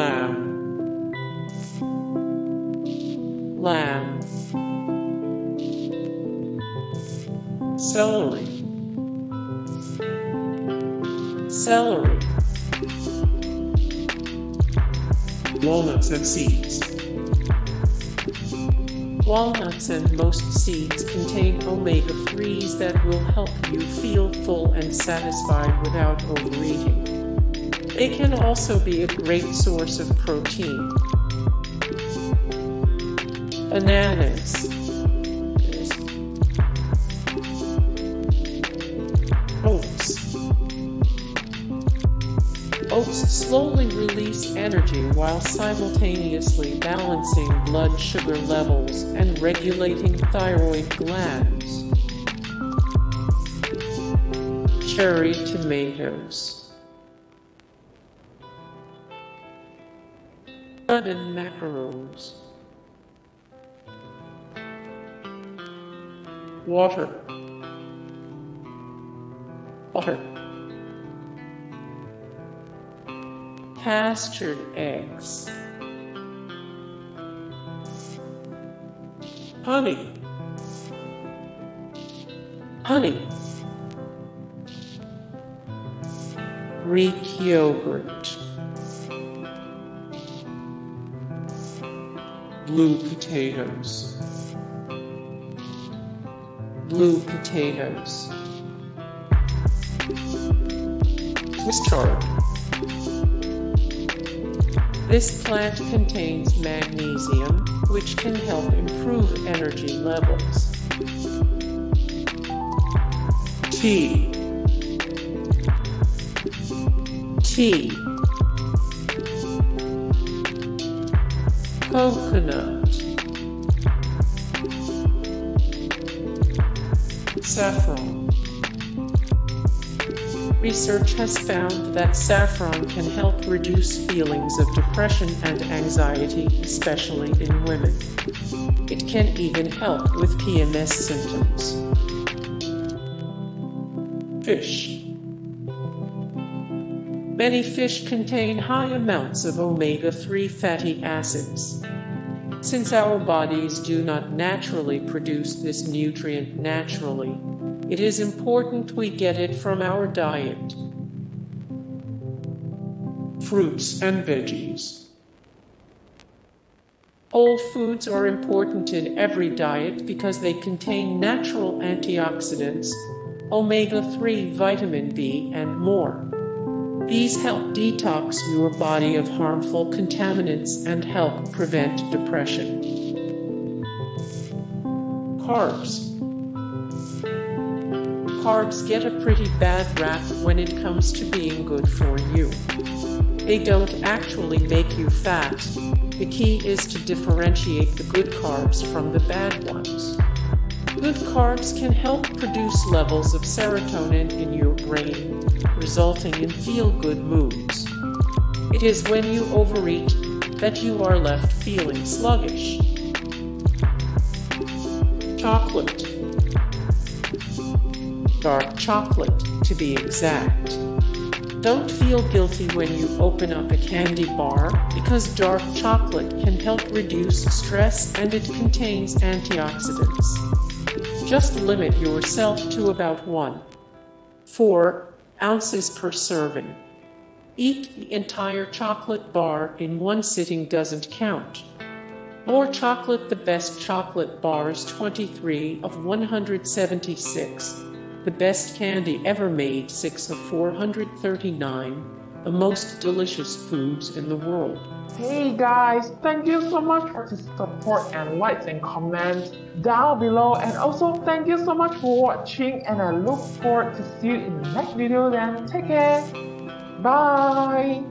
Lamb, celery, walnuts and seeds. Walnuts and most seeds contain omega-3s that will help you feel full and satisfied without overeating. They can also be a great source of protein. Bananas. Oats slowly release energy while simultaneously balancing blood sugar levels and regulating thyroid glands. Cherry tomatoes. Lemon macaroons. Water. Pastured eggs. Honey. Greek yogurt. Blue potatoes. Swiss chard. This plant contains magnesium, which can help improve energy levels. Tea. Coconut. Saffron. Research has found that saffron can help reduce feelings of depression and anxiety, especially in women. It can even help with PMS symptoms. Fish. Many fish contain high amounts of omega-3 fatty acids. Since our bodies do not naturally produce this nutrient naturally, it is important we get it from our diet. Fruits and veggies. Whole foods are important in every diet because they contain natural antioxidants, omega-3, vitamin B, and more. These help detox your body of harmful contaminants and help prevent depression. Carbs get a pretty bad rap when it comes to being good for you. They don't actually make you fat. The key is to differentiate the good carbs from the bad ones. Good carbs can help produce levels of serotonin in your brain, resulting in feel-good moods. It is when you overeat that you are left feeling sluggish. Chocolate. Dark chocolate, to be exact. Don't feel guilty when you open up a candy bar, because dark chocolate can help reduce stress and it contains antioxidants. Just limit yourself to about 1.4 ounces per serving. Eat the entire chocolate bar in one sitting doesn't count. More chocolate, the best chocolate bars 23 of 176. The best candy ever made 6 of 439, the most delicious foods in the world. Hey guys, thank you so much for the support and likes and comments down below, and also thank you so much for watching, and I look forward to see you in the next video then. Take care, bye!